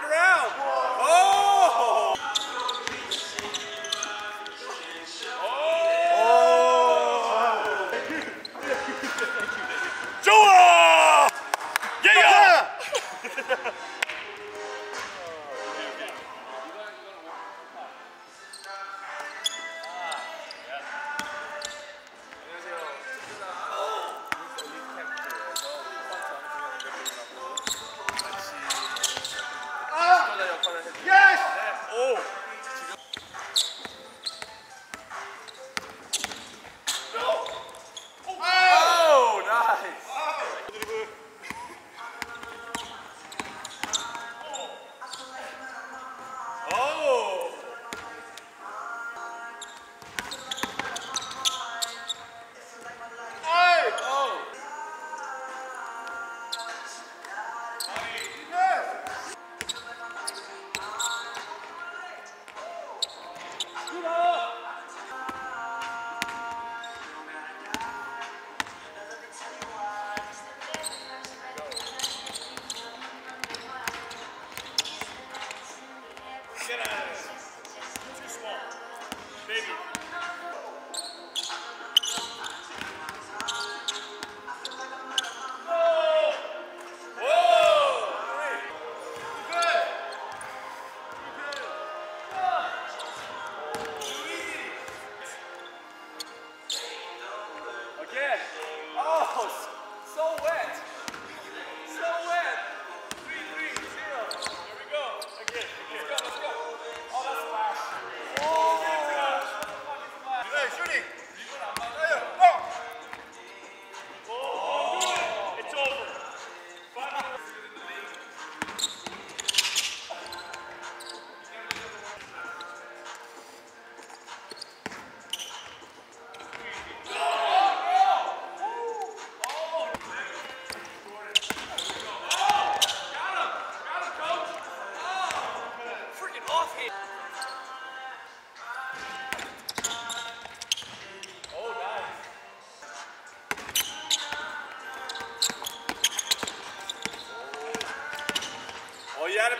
turned around. Oh! Oh! Joel! Yeah!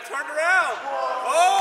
Turned around. Oh! Oh!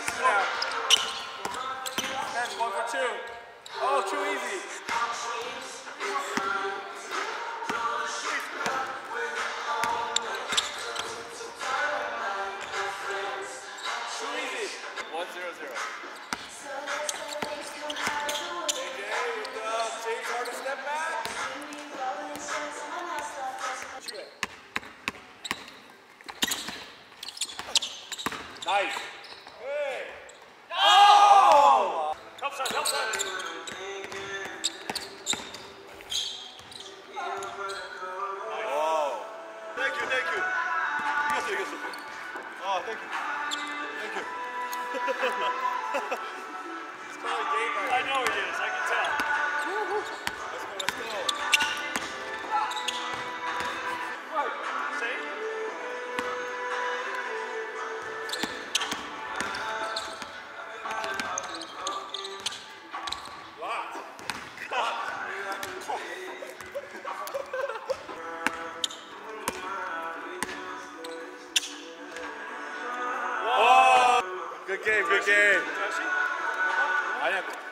got two now. Bench, 1 for 2. Oh, too easy. Too easy. 1-0-0. JJ with the James Harden step back. Nice. Hey. Oh! Help side, help side. Oh. Thank you, thank you. You guys are good. Oh, thank you. Thank you. It's probably game right now. I know it is, I can tell. Let's go, let's go. Right. Safe? Good game, good game. I didn't have